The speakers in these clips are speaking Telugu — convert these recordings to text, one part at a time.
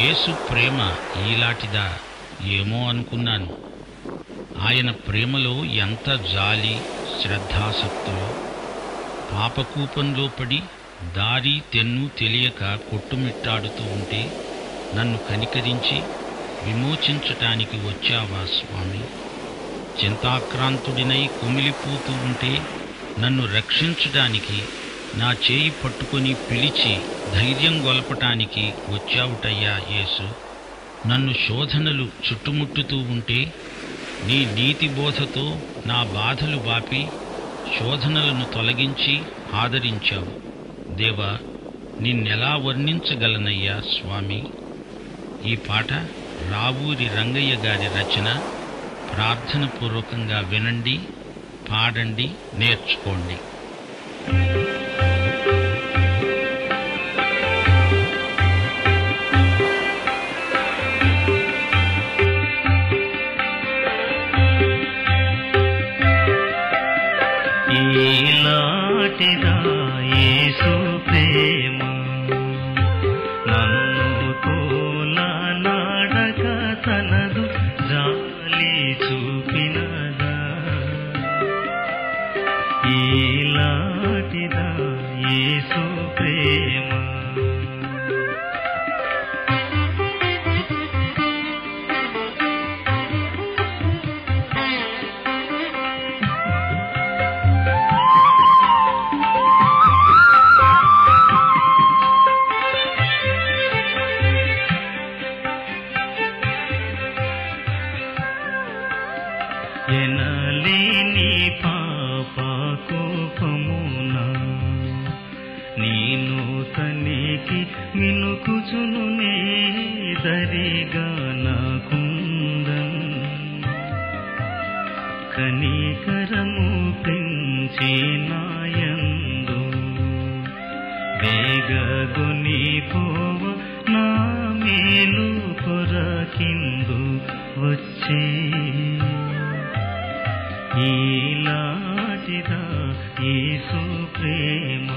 యేసు ప్రేమ ఈలాటిదా ఏమో అనుకున్నాను. ఆయన ప్రేమలో ఎంత జాలి, శ్రద్ధాశక్తులు. పాపకూపంలో పడి దారి తెన్ను తెలియక కొట్టుమిట్టాడుతూ ఉంటే నన్ను కనికరించి విమోచించటానికి వచ్చావా స్వామి? చింతాక్రాంతుడినై కుమిలిపోతూ ఉంటే నన్ను రక్షించడానికి నా చేయి పట్టుకొని పిలిచి ధైర్యం గొలపటానికి వచ్చావుటయ్యా యేసు. నన్ను శోధనలు చుట్టుముట్టుతూ ఉంటే నీ నీతి బోధతో నా బాధలు బాపి శోధనలను తొలగించి ఆదరించావు. దేవా, నిన్నెలా వర్ణించగలనయ్యా స్వామి? ఈ పాట రావూరి రంగయ్య గారి రచన. ప్రార్థనపూర్వకంగా వినండి, పాడండి, నేర్చుకోండి. ఈలాటిదా యేసు ప్రేమ నన్ను తోల నాడక తనదు జాలి చూపినదా. ఈలాటిదా యేసు ప్రేమ. ఎనలేని పాప కోపమున నీను తనికి మినుకుచును దరిగా నాకుందన్. కనికరము పెంచి నాయందు వేగగొని పోవ నా మేలు కొరకిందు వచ్చే. ఈలాటిదా యేసు ప్రేమ.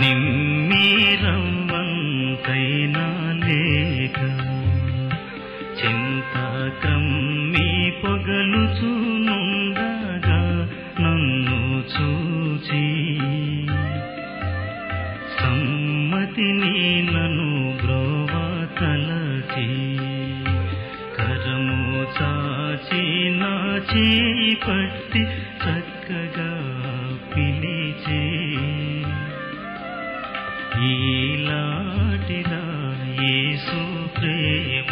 నిమ్మీరం తైనా లేక చింతాక్రమ్మి పొగలుచునుండగా నన్ను చూచి సమ్మతిని నను బ్రోవ తలచి కరము చాచి నా చేయి పట్టి చక్కగా పిలిచి. ఈలాటిదా యేసు ప్రేమ.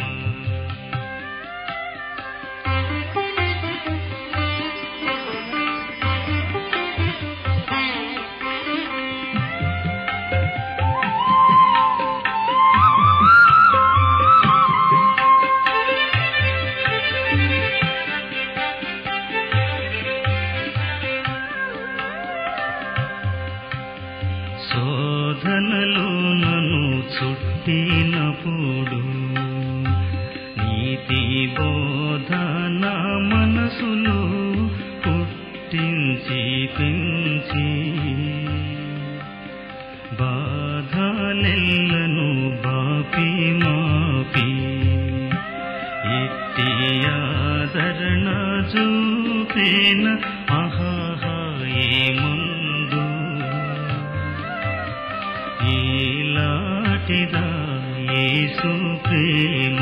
శోధనలు నన్ను చుట్టినప్పుడు నీతి బోధ నా మనసులో పుట్టించి పెంచి బాధలెల్లను బాపి మాపి ఎట్టి ఆదరణ చూపేన ఆహాహా ఏముందో. ఈలాటిదా యేసు ప్రేమ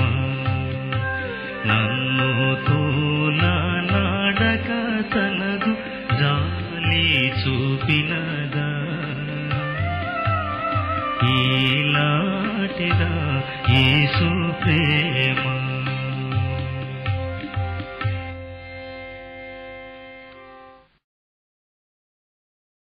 నన్ను తోల నాడక తనదు జాలి చూపినదా. ఈలాటిదా యేసు ప్రేమ.